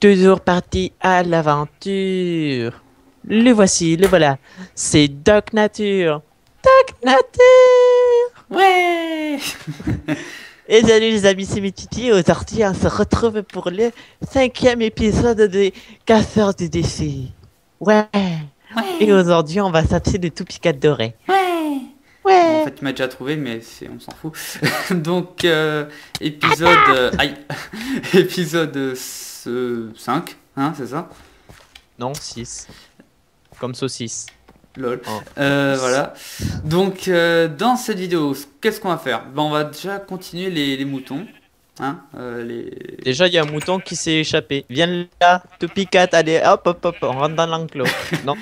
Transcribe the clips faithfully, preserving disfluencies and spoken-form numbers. toujours parti à l'aventure. Le voici, le voilà. C'est Doc Nature. Doc Nature! Ouais! Et salut les amis, c'est MultiTea. Aujourd'hui, on se retrouve pour le cinquième épisode des Casseurs de Défis. Ouais. ouais! Et aujourd'hui, on va s'appeler les Toupycat dorés. Ouais! Ouais! En fait, tu m'as déjà trouvé, mais on s'en fout. Donc, euh, épisode... Euh, aïe. Épisode cinq, hein, c'est ça? Non, six. Comme saucisse. Lol. Oh. Euh, voilà. Donc, euh, dans cette vidéo, qu'est-ce qu'on va faire? Ben, on va déjà continuer les, les moutons. Hein euh, les... Déjà, il y a un mouton qui s'est échappé. Viens là, Toupycat, allez, hop, hop, hop, on rentre dans l'enclos. Non.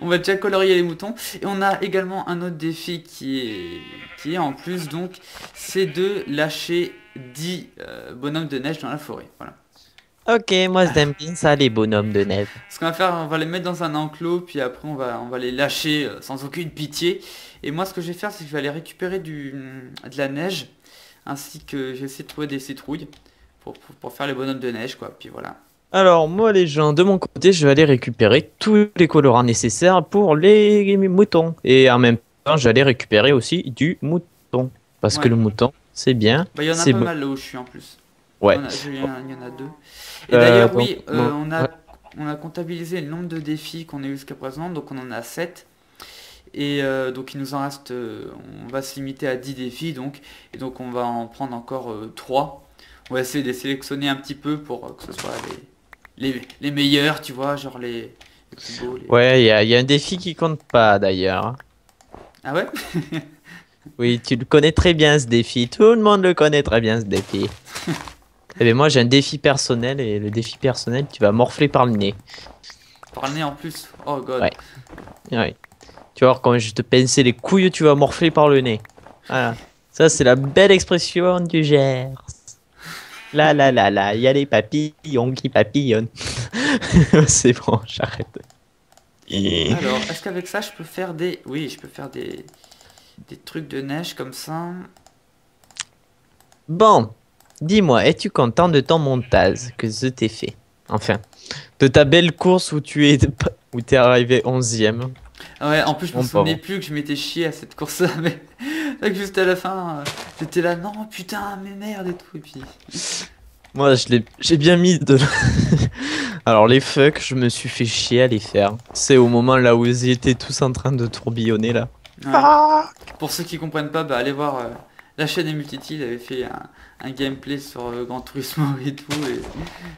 On va déjà colorier les moutons. Et on a également un autre défi qui est, qui est en plus, donc, c'est de lâcher dix euh, bonhommes de neige dans la forêt. Voilà. Ok, moi j'aime bien ça, les bonhommes de neige. Ce qu'on va faire, on va les mettre dans un enclos, puis après on va, on va les lâcher sans aucune pitié. Et moi ce que je vais faire, c'est que je vais aller récupérer du, de la neige, ainsi que j'essaie de trouver des citrouilles pour, pour, pour faire les bonhommes de neige, quoi. Puis voilà. Alors moi les gens, de mon côté, je vais aller récupérer tous les colorants nécessaires pour les moutons. Et en même temps, j'allais récupérer aussi du mouton, parce ouais. que le mouton, c'est bien. Bah, il y en a pas bon. mal là où je suis en plus. Ouais. Il y en a deux. Et euh, d'ailleurs, oui, bon, euh, on, a, ouais. on a comptabilisé le nombre de défis qu'on a eu jusqu'à présent, donc on en a sept. Et euh, donc il nous en reste, euh, on va se limiter à dix défis, donc, et donc on va en prendre encore euh, trois. On va essayer de les sélectionner un petit peu pour euh, que ce soit les, les, les meilleurs, tu vois, genre les, les plus beaux. Les... Ouais, il y a, y a un défi qui compte pas d'ailleurs. Ah ouais? Oui, tu le connais très bien ce défi, tout le monde le connaît très bien ce défi. Eh bien moi j'ai un défi personnel et le défi personnel tu vas morfler par le nez. Par le nez en plus? Oh god. Ouais. Ouais. Tu vois quand je te pinçais les couilles tu vas morfler par le nez. Voilà. Ça c'est la belle expression du Gers. Là là là là, il y a les papillons qui papillonnent. C'est bon, j'arrête. Alors est-ce qu'avec ça je peux faire des... Oui je peux faire des... des trucs de neige comme ça. Bon. Dis-moi, es-tu content de ton montage que je t'ai fait? Enfin, de ta belle course où tu es, où t'es arrivé onzième. Ah ouais, en plus je me souvenais plus que je m'étais chié à cette course-là, mais juste à la fin, j'étais là, non putain, mais merde et tout, et puis... Moi, je l'ai, j'ai bien mis de... Alors les fucks, je me suis fait chier à les faire. C'est au moment là où ils étaient tous en train de tourbillonner, là. Ouais. Ah pour ceux qui comprennent pas, bah allez voir... Euh... La chaîne des MultiTea, il avait fait un, un gameplay sur euh, Grand Tourisme et tout, et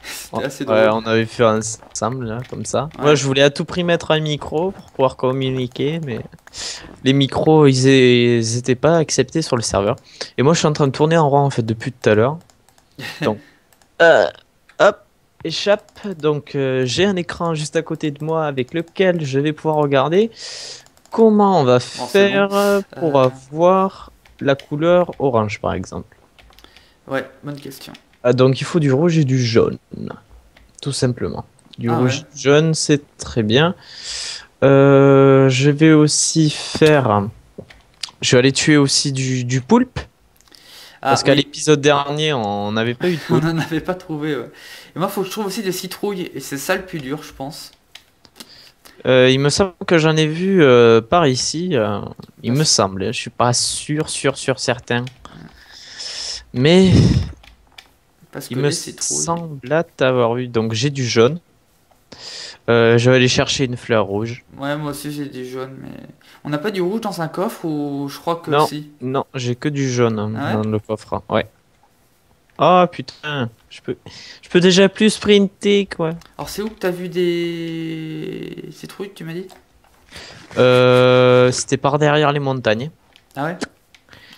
c'était ouais, assez drôle. Ouais, on avait fait un ensemble, là, comme ça. Ouais. Moi, je voulais à tout prix mettre un micro pour pouvoir communiquer, mais les micros, ils n'étaient pas acceptés sur le serveur. Et moi, je suis en train de tourner en rond, en fait, depuis tout à l'heure. Donc, euh, hop, échappe. Donc, euh, j'ai un écran juste à côté de moi avec lequel je vais pouvoir regarder comment on va bon, faire bon. pour euh... avoir... la couleur orange par exemple. Ouais, bonne question. Ah, donc il faut du rouge et du jaune, tout simplement. Du ah rouge ouais. et du jaune, c'est très bien. Euh, je vais aussi faire... Je vais aller tuer aussi du, du poulpe. Ah, parce oui. qu'à l'épisode dernier, on n'avait pas eu de poulpe. On n'en avait pas trouvé, ouais. Et moi, il faut que je trouve aussi des citrouilles, et c'est ça le plus dur, je pense. Euh, il me semble que j'en ai vu euh, par ici, euh, il me semble, je suis pas sûr, sûr, sûr, certain. Mais parce que il me semble avoir eu, donc j'ai du jaune, euh, je vais aller chercher une fleur rouge. Ouais, moi aussi j'ai du jaune, mais on n'a pas du rouge dans un coffre ou je crois que non, si Non, j'ai que du jaune ah ouais dans le coffre, ouais. Oh putain, je peux, je peux déjà plus sprinter quoi. Alors c'est où que t'as vu des citrouilles tu m'as dit? Euh, c'était par derrière les montagnes. Ah ouais.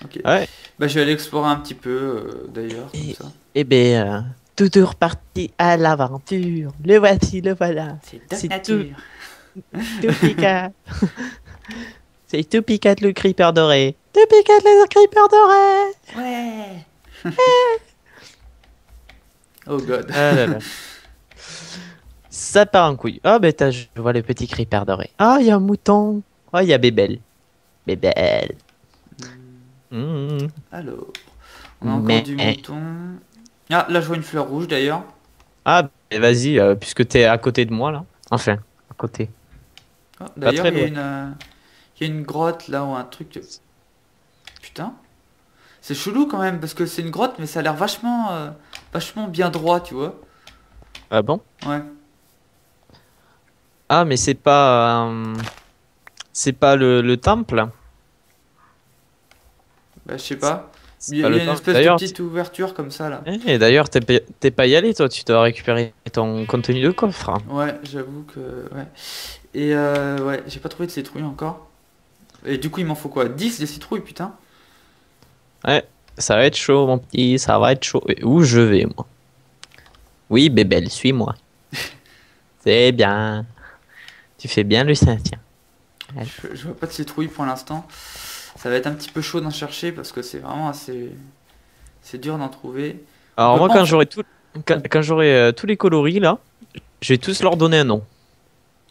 Ok. Ouais. Bah je vais aller explorer un petit peu euh, d'ailleurs. Et, ça. et ben, euh, tout est reparti à l'aventure. Le voici, le voilà. C'est Nature. Toupycat. C'est Toupycat le creeper doré. Toupycat le creeper doré. Ouais. Oh god. Ah là là. Ça part en couille. Ah oh, ben je vois le petit creeper doré. Ah oh, il y a un mouton. Ah oh, il y a Bébelle. Bébelle. Mmh. Mmh. Alors. On a encore Mais... du mouton. Ah là je vois une fleur rouge d'ailleurs. Ah Et vas-y, euh, puisque t'es à côté de moi là. Enfin, à côté. Oh, d'ailleurs, il y a une, euh, y a une grotte là ou un truc. De... Putain. C'est chelou quand même, parce que c'est une grotte, mais ça a l'air vachement, euh, vachement bien droit, tu vois. Ah bon? Ouais. Ah, mais c'est pas... Euh, c'est pas le, le temple? Bah, je sais pas. Il y a une espèce de petite ouverture comme ça, là. Et d'ailleurs, t'es pas y allé, toi. Tu dois récupérer ton contenu de coffre. Hein. Ouais, j'avoue que... Ouais. Et euh, ouais, j'ai pas trouvé de citrouille encore. Et du coup, il m'en faut quoi? dix des citrouilles, putain. Ouais, ça va être chaud, mon petit. Ça va être chaud. Et où je vais, moi? Oui, Bébelle, suis-moi. C'est bien. Tu fais bien, Lucien, tiens. Je, je vois pas de citrouille pour l'instant. Ça va être un petit peu chaud d'en chercher parce que c'est vraiment assez... C'est dur d'en trouver. Alors moi, quand j'aurai tout... quand, quand j'aurai euh, tous les coloris, là, je vais tous leur donner un nom.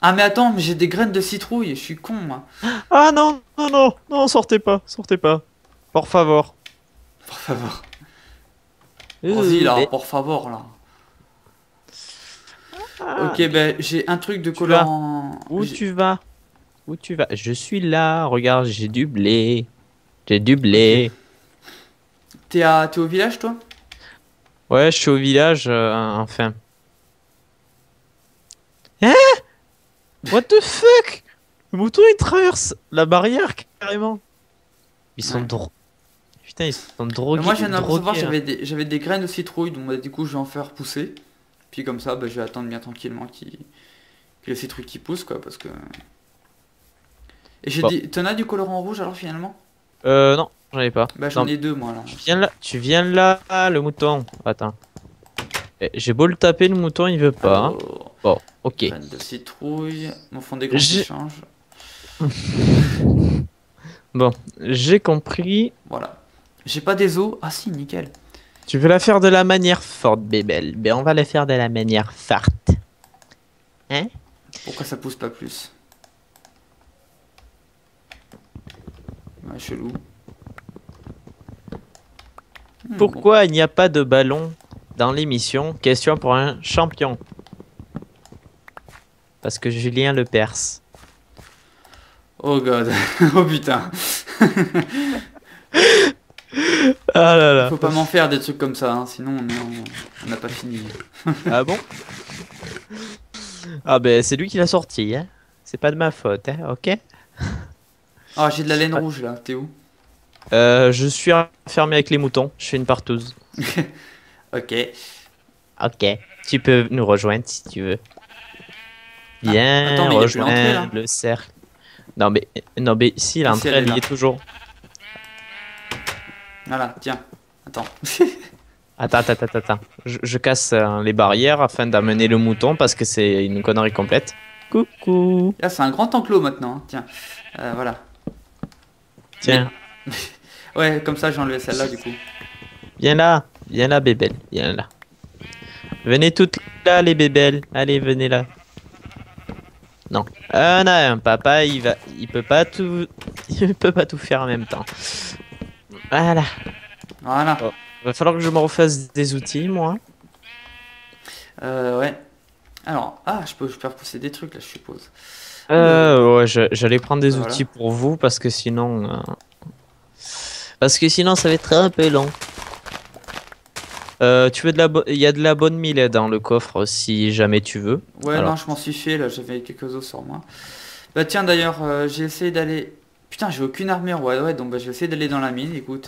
Ah mais attends, mais j'ai des graines de citrouille, je suis con, moi. Ah non, non, non, non, sortez pas, sortez pas. Por favor. Por favor. Vas-y, là, mais... por favor, là. Ah, ok, ben, bah, j'ai un truc de colorant... Où tu vas? Où tu vas? Je suis là, regarde, j'ai du blé. J'ai du blé. T'es à... t'es au village, toi? Ouais, je suis au village, euh, enfin. Hein? What the fuck? Le mouton, il traverse la barrière, carrément. Ils sont ouais. drôles. Putain, ils sont drogués. Moi, j'ai l'impression que j'avais des... j'avais des graines de citrouille, donc bah, du coup, je vais en faire pousser. Puis comme ça, bah, je vais attendre bien tranquillement qu'il y ait ces trucs qui poussent, quoi, parce que... Et j'ai bon. dit, t'en as du colorant rouge alors finalement? Euh, non, j'en ai pas. Bah, j'en ai deux moi là. Tu viens là, tu viens là, le mouton. Attends. J'ai beau le taper, le mouton, il veut pas. Oh. Hein. Bon, ok. Graines de citrouille, mon fond des grands échanges. Bon, j'ai compris. Voilà. J'ai pas des os. Ah si, nickel. Tu veux la faire de la manière forte, Bébelle. Ben, on va la faire de la manière forte. Hein? Pourquoi ça pousse pas plus? Ouais, chelou. Pourquoi bon. il n'y a pas de ballon dans l'émission Question pour un champion? Parce que Julien Lepers. Oh god. Oh putain. Ah là là. Faut pas m'en faire des trucs comme ça, hein, sinon on n'a pas fini. Ah bon? Ah ben c'est lui qui l'a sorti, hein. C'est pas de ma faute, hein, ok. Ah, j'ai de la laine pas... rouge là, t'es où? Euh, je suis enfermé avec les moutons, je suis une parteuse. Ok. Ok, tu peux nous rejoindre si tu veux. Viens, ah, attends, mais rejoindre il y a plus le cercle. Non mais, non mais si, l'entrée elle, elle, elle y est toujours. Voilà, tiens, attends. Attends, attends, attends, attends. Je, je casse euh, les barrières afin d'amener le mouton parce que c'est une connerie complète. Coucou. Là, c'est un grand enclos maintenant, hein. Tiens. Euh, voilà. Tiens. Ouais, comme ça, j'ai enlevé celle-là, du coup. Viens là. Viens là, Bébelle. Viens là. Venez toutes là, les Bébelles. Allez, venez là. Non. Un à un. Papa, il va... Il peut pas tout... Il peut pas tout faire en même temps. Voilà. Voilà. Oh. Va falloir que je me refasse des outils, moi. Euh, ouais. Alors, ah, je peux, je peux repousser des trucs, là, je suppose. Euh, ouais, j'allais prendre des voilà. outils pour vous, parce que sinon... Euh... Parce que sinon, ça va être très un peu long. Euh, tu veux de la... Il y a de la bonne millet dans le coffre, si jamais tu veux. Ouais, alors... non, je m'en suis fait, là, j'avais quelques os sur moi. Bah tiens, d'ailleurs, euh, j'ai essayé d'aller... Putain, j'ai aucune armure, ouais, ouais, donc bah, je vais essayer d'aller dans la mine, écoute.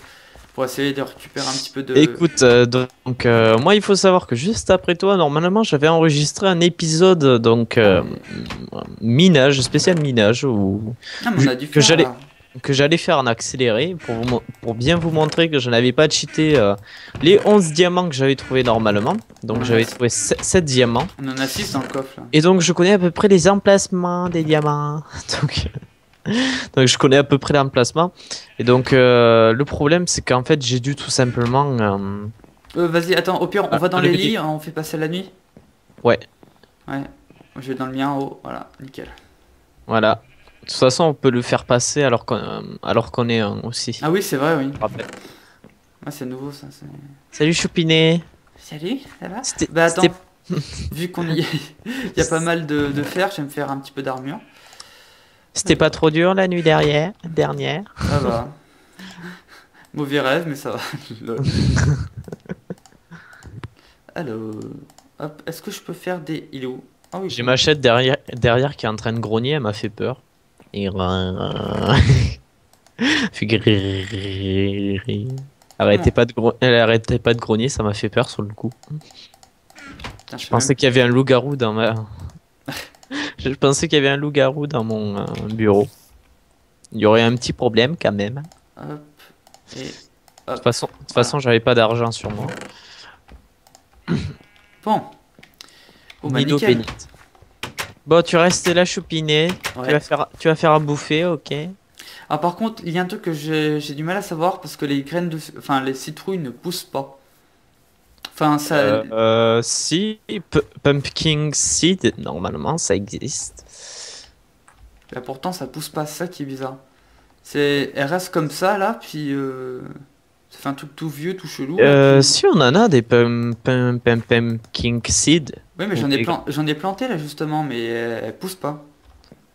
Pour essayer de récupérer un petit peu de... Écoute, euh, donc euh, moi il faut savoir que juste après toi, normalement j'avais enregistré un épisode donc euh, minage, spécial minage, où... ah, mais on a dû que j'allais que j'allais faire en accéléré pour, vous, pour bien vous montrer que je n'avais pas cheaté euh, les onze diamants que j'avais trouvé normalement. Donc j'avais trouvé sept diamants. On en a six dans le coffre. Là. Et donc je connais à peu près les emplacements des diamants. Donc... Donc je connais à peu près l'emplacement. Et donc euh, le problème c'est qu'en fait j'ai dû tout simplement euh... euh, vas-y attends, au pire on ah, va dans les lits, on fait passer la nuit. Ouais. Ouais, je vais dans le mien en haut, voilà, nickel. Voilà, de toute façon on peut le faire passer alors qu'on euh, alors qu'on est un aussi. Ah oui c'est vrai, oui. Ah, c'est nouveau ça. Salut Choupinet. Salut, ça va? Bah attends, Vu qu'on y est, il y a pas mal de, de fer, je vais me faire un petit peu d'armure. C'était pas trop dur la nuit derrière, dernière. Ça va. Mauvais rêve, mais ça va. Alors, hop, est-ce que je peux faire des îlots? Ah oui. J'ai ma chatte derrière, derrière qui est en train de grogner, elle m'a fait peur. Et... arrêtez pas de gro... Elle arrêtait pas de grogner, ça m'a fait peur sur le coup. Putain, je, je pensais même... qu'il y avait un loup-garou dans ma... je pensais qu'il y avait un loup-garou dans mon euh, bureau. Il y aurait un petit problème quand même. Hop. Et... hop. De toute façon, voilà. façon j'avais pas d'argent sur moi. Bon. Oh, bah, Nido bénite. Bon, tu restes là choupiner. Ouais. Tu vas faire, tu vas faire à bouffer, ok. Ah, par contre, il y a un truc que j'ai du mal à savoir parce que les graines de, enfin, les citrouilles ne poussent pas. Enfin, ça. Euh, euh, si P pumpkin seed, normalement, ça existe. Là, pourtant, ça pousse pas, ça qui est bizarre. C'est, elle reste comme ça là, puis. Euh... Ça fait un truc tout vieux, tout chelou. Euh, puis... Si on en a des pum, pum, pum, pum, king seed. Oui, mais j'en ai, plan... ai planté là justement, mais elles, elles poussent pas.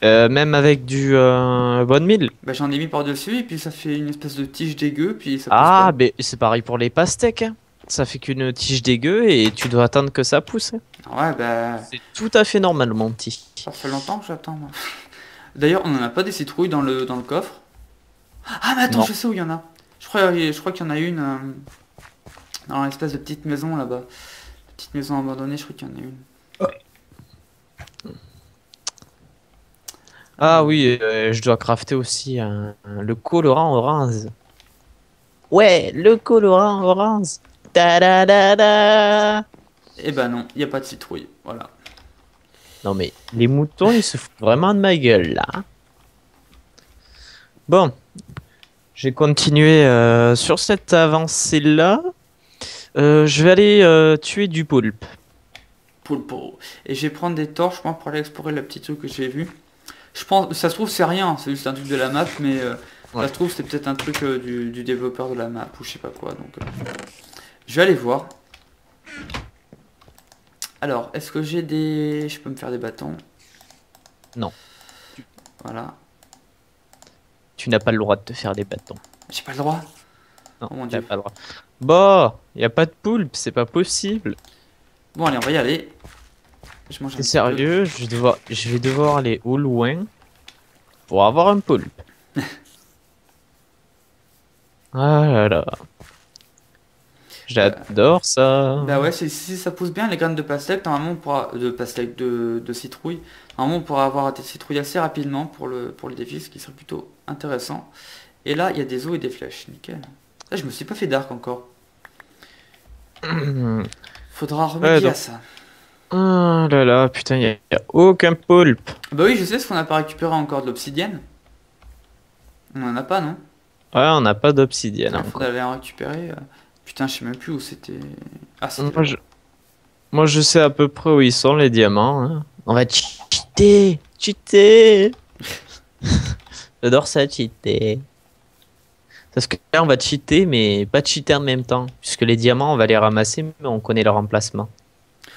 Euh, même avec du euh, bonne mille. Bah, j'en ai mis par-dessus et puis ça fait une espèce de tige dégueu. Puis ça pousse ah, pas. Mais c'est pareil pour les pastèques. Hein. Ça fait qu'une tige dégueu et tu dois attendre que ça pousse. Hein. Ouais, bah. C'est tout à fait normal, mon petit. Ça fait longtemps que j'attends. D'ailleurs, on n'en a pas des citrouilles dans le, dans le coffre. Ah, mais attends, non. Je sais où il y en a. Je crois, je crois qu'il y en a une euh, dans l'espèce de petite maison là-bas. Petite maison abandonnée, je crois qu'il y en a une. Oh. Ah oui, euh, je dois crafter aussi un, un, le colorant orange. Ouais, le colorant orange. Da da da da. Eh ben non, il n'y a pas de citrouille, voilà. Non mais les moutons, ils se foutent vraiment de ma gueule là. Bon. J'ai continué euh, sur cette avancée-là. Euh, je vais aller euh, tuer du poulpe. Poulpe. Et je vais prendre des torches moi, pour aller explorer le petit truc que j'ai vu. Je pense, ça se trouve c'est rien, c'est juste un truc de la map, mais euh, ouais. Ça se trouve c'est peut-être un truc euh, du, du développeur de la map ou je sais pas quoi. Donc, euh, je vais aller voir. Alors, est-ce que j'ai des... Je peux me faire des bâtons? Non. Voilà. Tu n'as pas le droit de te faire des bâtons. J'ai pas le droit. Non, oh mon Dieu. Pas le droit. Bon, y a pas de poulpe, c'est pas possible. Bon, allez, on va y aller. Je mange un sérieux, je, devoir, je vais devoir aller au loin pour avoir un poulpe. Ah là là. J'adore ça. Bah ouais, si, si ça pousse bien les graines de pastèque, normalement on pourra de pastèque de, de citrouille. Normalement on pourra avoir des citrouilles assez rapidement pour le pour le défi, ce qui serait plutôt intéressant. Et là, il y a des os et des flèches, nickel. Là, je me suis pas fait d'arc encore. Faudra remédier ouais, donc... à ça. Oh là là, putain, il y, y a aucun poulpe. Bah oui, je sais, ce qu'on n'a pas récupéré encore de l'obsidienne. On en a pas, non? Ouais, on n'a pas d'obsidienne. Il faudrait en récupérer. Euh... Putain, je sais même plus où c'était... Ah, moi, je... moi, je sais à peu près où ils sont, les diamants. Hein. On va cheater. Cheater. J'adore ça, cheater. Parce que là, on va cheater, mais pas cheater en même temps. Puisque les diamants, on va les ramasser, mais on connaît leur emplacement.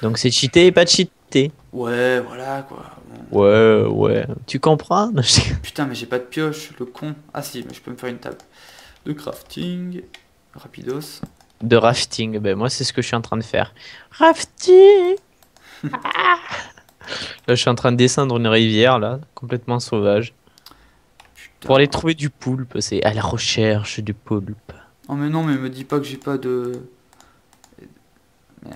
Donc, c'est cheater et pas cheater. Ouais, voilà, quoi. Bon. Ouais, ouais. Tu comprends? Putain, mais j'ai pas de pioche, le con. Ah si, mais je peux me faire une table de crafting... Rapidos. De rafting, ben moi c'est ce que je suis en train de faire. Rafting. Là je suis en train de descendre une rivière là, complètement sauvage. Putain. Pour aller trouver du poulpe, c'est à la recherche du poulpe. Oh mais non, mais me dis pas que j'ai pas de... Merde.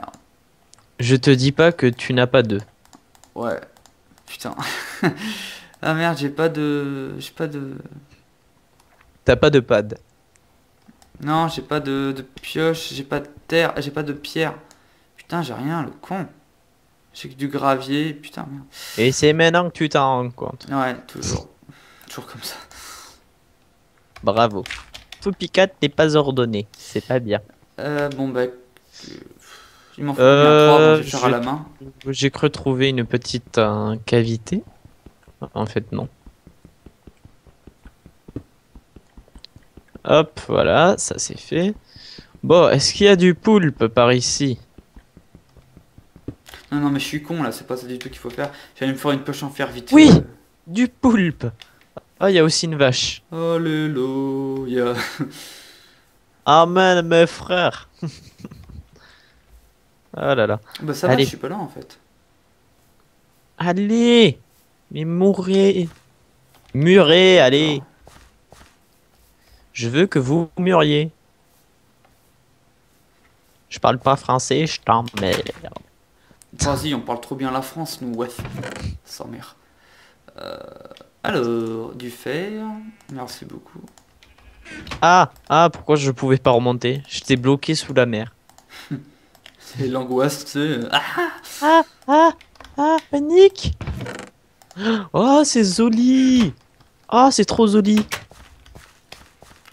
Je te dis pas que tu n'as pas de... Ouais, putain. Ah merde, j'ai pas de... J'ai pas de... T'as pas de pad. Non, j'ai pas de, de pioche, j'ai pas de terre, j'ai pas de pierre. Putain, j'ai rien, le con. J'ai que du gravier, putain, merde. Et c'est maintenant que tu t'en rends compte. Ouais, toujours. Toujours comme ça. Bravo. Toupycat n'est pas ordonné, c'est pas bien. Euh, bon, bah... Il m'en faut euh, bien trois, je vais faire à la main. J'ai cru trouver une petite euh, cavité. En fait, non. Hop, voilà, ça c'est fait. Bon, est-ce qu'il y a du poulpe par ici? Non, non, mais je suis con là, c'est pas ça du tout qu'il faut faire. J'allais me faire une poche en fer vite. Oui, euh... du poulpe. Ah, oh, il y a aussi une vache. Alléluia. Amen, mes frères. Ah oh là là. Bah, ça va, je suis pas là en fait. Allez, mais mourrez. Murez, allez. Oh. Je veux que vous muriez. Je parle pas français, je t'emmerde. Vas-y, on parle trop bien la France, nous, ouais. Sans merde. Euh, alors, du fer, merci beaucoup. Ah, ah, pourquoi je pouvais pas remonter? J'étais bloqué sous la mer. C'est l'angoisse, tu sais. Ah, ah, ah, ah, panique. Oh, c'est joli. Oh, c'est trop joli.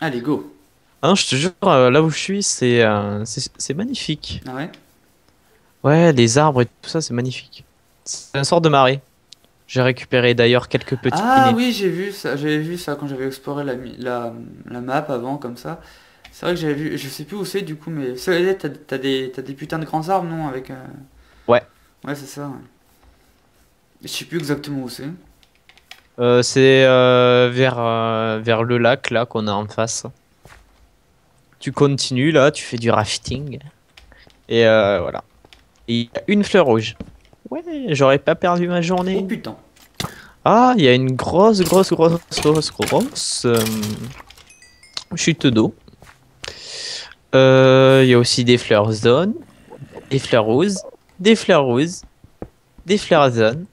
Allez, go. Ah non, je te jure, là où je suis, c'est euh, c'est magnifique. Ah ouais? Ouais, les arbres et tout ça, c'est magnifique. C'est un sort de marée. J'ai récupéré d'ailleurs quelques petits... Ah oui, j'ai vu ça, j'avais vu ça quand j'avais exploré la, la, la map avant, comme ça. C'est vrai que j'avais vu, je sais plus où c'est du coup, mais... T'as t'as des, t'as des putains de grands arbres, non? Avec... Euh... Ouais. Ouais, c'est ça, ouais. Je sais plus exactement où c'est. Euh, c'est euh, vers, euh, vers le lac, là, qu'on a en face. Tu continues, là, tu fais du rafting. Et euh, voilà. Et il y a une fleur rouge. Ouais, j'aurais pas perdu ma journée. Oh putain. Ah, il y a une grosse, grosse, grosse, grosse, grosse euh, chute d'eau. Il euh, y a aussi des fleurs jaunes, des fleurs roses, des fleurs roses, des fleurs jaunes.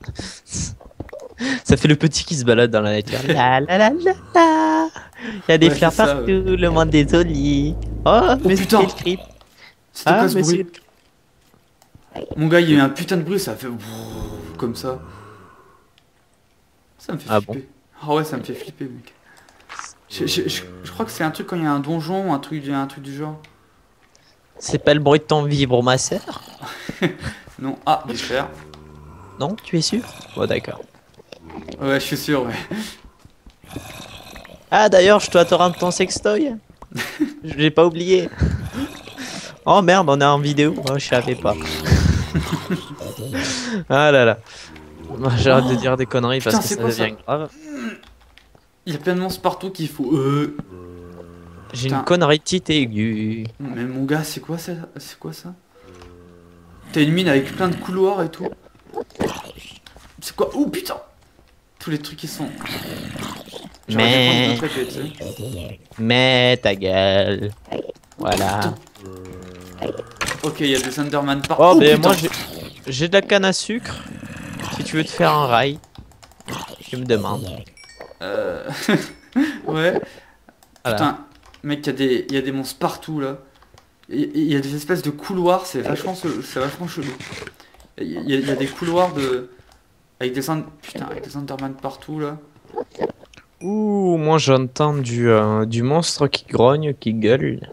Ça fait le petit qui se balade dans la nature. La la la la la. Il y a des ouais, fleurs ça, partout, ouais. Le monde est joli. Oh, oh mais putain. Le creep. Ah, quoi, ce mais bruit. Mon gars, il y a eu un putain de bruit, ça a fait comme ça. Ça me fait ah flipper. Ah bon? Oh ouais, ça me fait flipper, mec. Je, je, je, je crois que c'est un truc quand il y a un donjon, un truc, un truc du genre. C'est pas le bruit de ton vibre, ma sœur? Non, ah, des frères. Non, tu es sûr? Oh d'accord. Ouais, je suis sûr, ouais. Ah d'ailleurs, je dois te rendre ton sextoy. Je l'ai pas oublié. Oh merde, on est en vidéo. Oh, je savais pas. Ah là là. J'arrête oh. de dire des conneries parce putain, que ça devient ça grave. Il y a plein de monstres partout qu'il faut. Euh... J'ai une connerie petite et aiguë. Mais mon gars, c'est quoi ça? C'est quoi ça? T'as une mine avec plein de couloirs et tout. C'est quoi? Oh putain! Tous les trucs qui sont. Mais. Mais ta gueule. Voilà. Putain. Ok, il y a des Enderman par oh, oh mais putain. Moi j'ai de la canne à sucre. Si tu veux te faire un rail, tu me demandes. Euh... ouais. Voilà. Putain, mec, il y, y a des monstres partout là. Il y a des espèces de couloirs, c'est vachement, vachement chelou. Il y, y a des couloirs de... Avec des, ind... Putain, avec des Enderman partout là. Ouh, moi j'entends du, euh, du monstre qui grogne, qui gueule.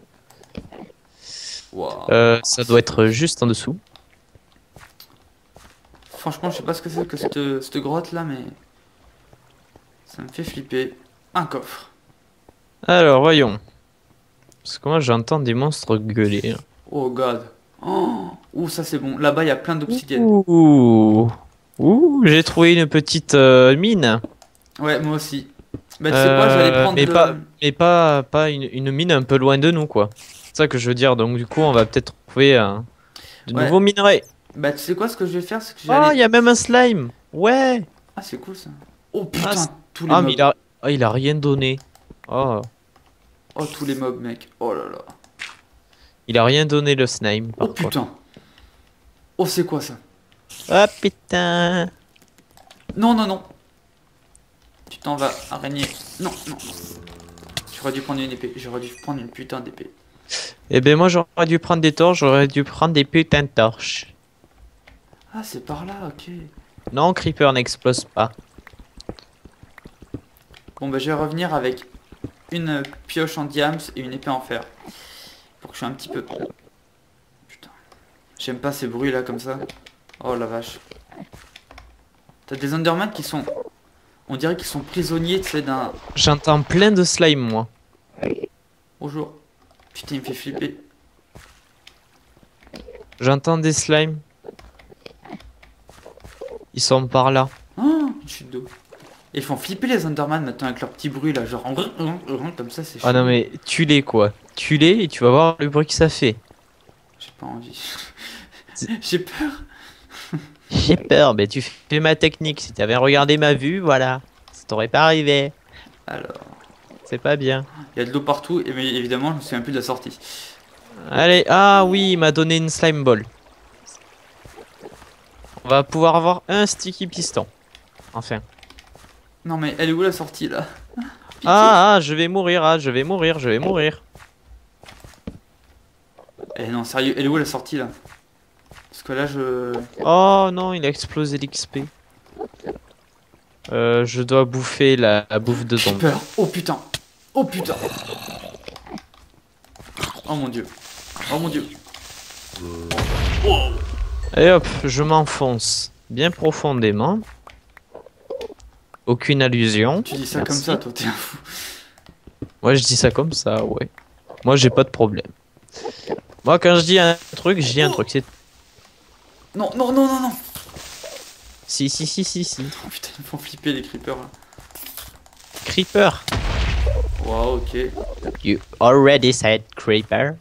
Wow. Euh, ça doit être juste en dessous. Franchement, je sais pas ce que c'est que cette, cette grotte là, mais ça me fait flipper. Un coffre. Alors voyons. Parce que moi j'entends des monstres gueuler. Oh god. Oh, ouh, ça c'est bon. Là-bas il y a plein d'obsidienne. Ouh, ouh, j'ai trouvé une petite euh, mine. Ouais, moi aussi. Bah, tu sais euh, quoi, j'allais prendre. Mais, de... pas, mais pas, pas une, une mine un peu loin de nous quoi. C'est ça que je veux dire, donc du coup on va peut-être trouver euh, de ouais. nouveaux minerais. Bah tu sais quoi, ce que je vais faire, c'est que j'ai... Oh, il y a même un slime. Ouais. Ah c'est cool ça. Oh putain, ah, tous les ah, mobs. Mais il a... Oh, il a rien donné. Oh. Oh tous les mobs mec, oh là là. Il a rien donné le slime par Oh quoi. Putain. Oh c'est quoi ça? Oh putain. Non non non. Tu t'en vas, araignée. Non, non. J'aurais dû prendre une épée, j'aurais dû prendre une putain d'épée. Eh ben moi j'aurais dû prendre des torches, j'aurais dû prendre des putains de torches. Ah c'est par là, ok. Non, Creeper n'explose pas. Bon bah je vais revenir avec une pioche en diams et une épée en fer. Pour que je sois un petit peu... Putain. J'aime pas ces bruits là comme ça. Oh la vache. T'as des Enderman qui sont... On dirait qu'ils sont prisonniers, tu sais, d'un... J'entends plein de slime moi. Bonjour. Putain, il me fait flipper. J'entends des slimes. Ils sont par là. Oh, une chute d'eau. Ils font flipper les Enderman maintenant avec leur petit bruit là, genre comme ça, c'est chaud. Ah non, mais tue-les quoi. Tue-les et tu vas voir le bruit que ça fait. J'ai pas envie. J'ai peur. J'ai peur, mais tu fais ma technique. Si t'avais regardé ma vue, voilà. Ça t'aurait pas arrivé. Alors. C'est pas bien. Il y a de l'eau partout, et mais évidemment, je me souviens plus de la sortie. Allez, ah oui, il m'a donné une slime ball. On va pouvoir avoir un sticky piston. Enfin. Non mais elle est où la sortie là? Ah, ah je vais mourir, ah je vais mourir, je vais mourir. Eh non sérieux, elle est où la sortie là? Parce que là je... Oh non, il a explosé l'X P. Euh, je dois bouffer la, la bouffe de zombie. J'ai peur, oh putain, oh putain. Oh mon dieu, oh mon dieu. Oh. Et hop, je m'enfonce bien profondément. Aucune allusion. Tu dis ça Merci. Comme ça, toi, t'es un fou. Moi, je dis ça comme ça, ouais. Moi, j'ai pas de problème. Moi, quand je dis un truc, je dis un truc. C'est... Non, non, non, non, non. Si, si, si, si, si. Oh putain, ils me font flipper les creepers là. Creeper. Wow, ok. You already said creeper.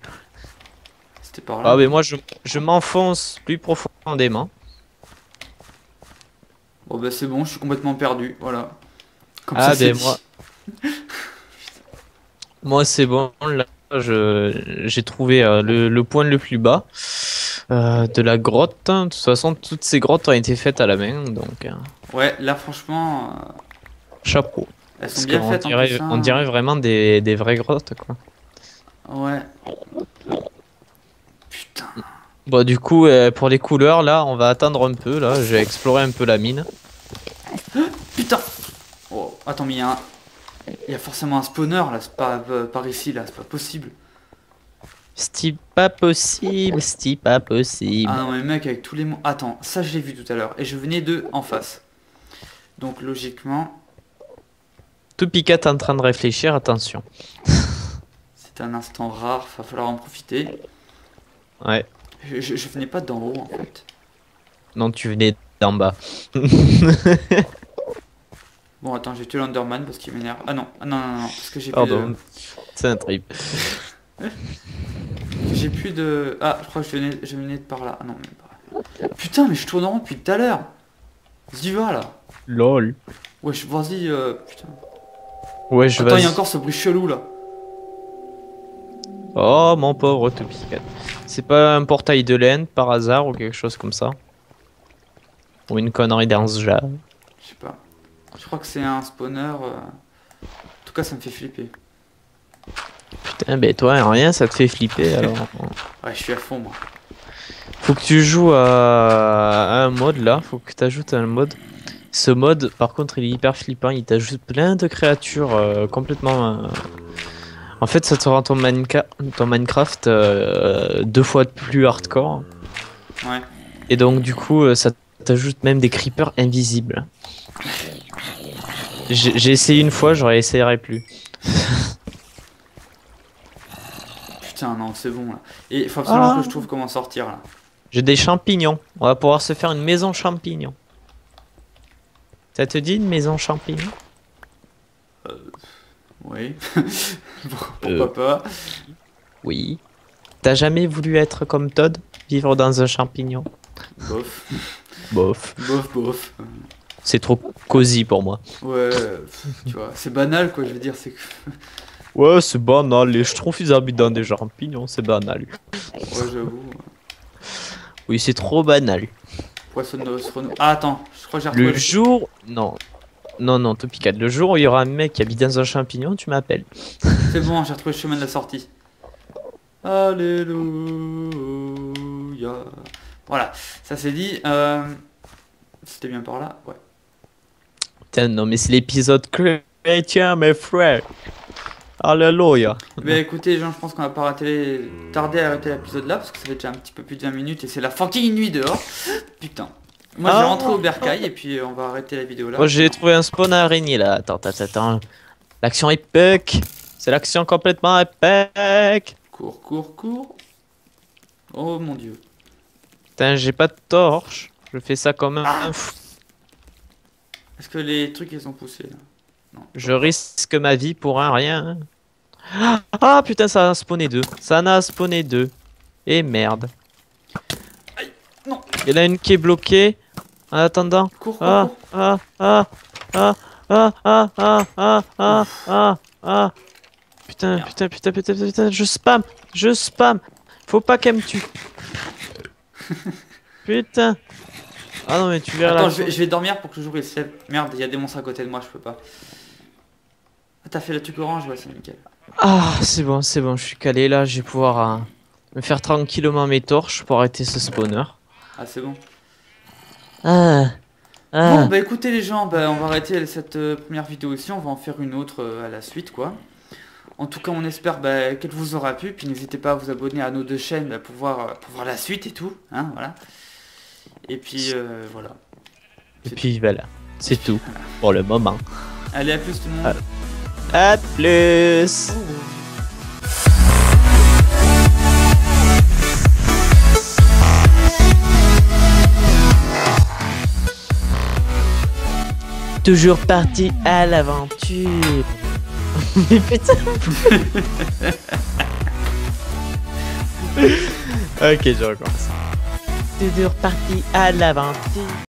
C'était par là. Ah, mais moi, je, je m'enfonce plus profondément. Oh bah c'est bon, je suis complètement perdu, voilà. Comme ah ben bah moi... moi c'est bon, là je j'ai trouvé euh, le, le point le plus bas euh, de la grotte. De toute façon, toutes ces grottes ont été faites à la main, donc... Euh... Ouais, là franchement... Euh... Chapeau. Elles sont bien faites, on dirait, en plus, hein. On dirait vraiment des, des vraies grottes, quoi. Ouais. Putain. Bon du coup euh, pour les couleurs là on va attendre un peu là, j'ai exploré un peu la mine. Putain. Oh attends mais il y a un... il y a forcément un spawner là, c'est pas euh, par ici là, c'est pas possible. C'est pas possible, c'est pas possible. Ah non mais mec avec tous les mots. Attends, ça je l'ai vu tout à l'heure et je venais de en face. Donc logiquement. Toupycat en train de réfléchir, attention. C'est un instant rare, va falloir en profiter. Ouais. Je, je, je venais pas d'en haut en fait. Non, tu venais d'en bas. Bon, attends, j'ai tué l'Enderman parce qu'il m'énerve. Ah non, ah non, non, non, parce que j'ai plus de... C'est un trip. J'ai plus de... Ah, je crois que je venais, je venais de par là. Ah non, même pas. Putain, mais je tourne en rond depuis tout à l'heure. J'y vas là. Lol. Ouais, je... Vas-y, euh... putain. Ouais, je vais... Attends, il y a encore ce bruit chelou là. Oh mon pauvre Toupycat. C'est pas un portail de laine par hasard ou quelque chose comme ça? Ou une connerie dans ce genre? Je sais pas. Je crois que c'est un spawner. En tout cas ça me fait flipper. Putain ben toi rien ça te fait flipper alors. Ouais je suis à fond moi. Faut que tu joues à un mode là, faut que tu ajoutes un mode. Ce mode par contre il est hyper flippant, il t'ajoute plein de créatures euh, complètement... Euh... En fait, ça te rend ton, Minecraft, ton Minecraft euh, deux fois plus hardcore. Ouais. Et donc, du coup, ça t'ajoute même des creepers invisibles. J'ai essayé une fois, j'aurais essayé plus. Putain, non, c'est bon là. Et il faut absolument ah. que je trouve comment sortir là. J'ai des champignons. On va pouvoir se faire une maison champignon. Ça te dit une maison champignon? euh... Oui. Pourquoi euh. pas? Oui. T'as jamais voulu être comme Todd? Vivre dans un champignon? Bof. Bof. Bof, bof. C'est trop cosy pour moi. Ouais, tu vois, c'est banal quoi, je veux dire. C'est que... Ouais, c'est banal. Et je trouve qu'ils habitent dans des champignons, c'est banal. Ouais, j'avoue. Oui, c'est trop banal. Poisson de Renault. Ah, attends, je crois que j'ai retrouvé. Le jour. Non. Non, non, Toupycat, le jour où il y aura un mec qui habite dans un champignon, tu m'appelles. C'est bon, j'ai retrouvé le chemin de la sortie. Alléluia. Voilà, ça c'est dit. Euh... C'était bien par là, ouais. Putain, non, mais c'est l'épisode chrétien, mes frères. Alléluia. Mais écoutez, les gens, je pense qu'on va pas rater, tarder à arrêter l'épisode là, parce que ça fait déjà un petit peu plus de vingt minutes et c'est la fucking nuit dehors. Putain. Moi ah, je vais rentrer au bercail et puis on va arrêter la vidéo là. Moi j'ai trouvé un spawn à araignée là. Attends, attends, attends. L'action épique. C'est l'action complètement épique. Cours, cours, cours. Oh mon dieu. Putain, j'ai pas de torche. Je fais ça comme un ah. fou. Est-ce que les trucs ils ont poussé là? Non. Je risque ma vie pour un rien. Ah putain, ça a spawné deux. Ça n'a spawné deux. Et merde. Aïe, non. Il y en a une qui est bloquée. En attendant. Cours, ah, cours. Ah, ah, ah, ah, ah, ah, ah, ah, ah, ah. Putain, merde. putain, putain, putain, putain, je spam, je spam. Faut pas qu'elle me tue. Putain. Ah non mais tu verras. Attends, je vais, je vais dormir pour que le jour il se lève. Merde, il y a des monstres à côté de moi, je peux pas. Ah, t'as fait le truc orange, ouais, c'est nickel. Ah, c'est bon, c'est bon, je suis calé là, je vais pouvoir euh, me faire tranquillement mes torches pour arrêter ce spawner. Ah, c'est bon. Ah, ah. Bon, bah écoutez les gens, bah, on va arrêter cette euh, première vidéo ici, on va en faire une autre euh, à la suite, quoi. En tout cas, on espère bah, qu'elle vous aura plu, puis n'hésitez pas à vous abonner à nos deux chaînes bah, pour, voir, pour voir la suite et tout, hein, voilà. Et puis euh, voilà. Et puis tout. Voilà, c'est tout pour le moment. Allez, à plus tout le monde. À, à plus. Oh. Toujours parti à l'aventure. Mais putain. Ok, je recommence. Toujours parti à l'aventure.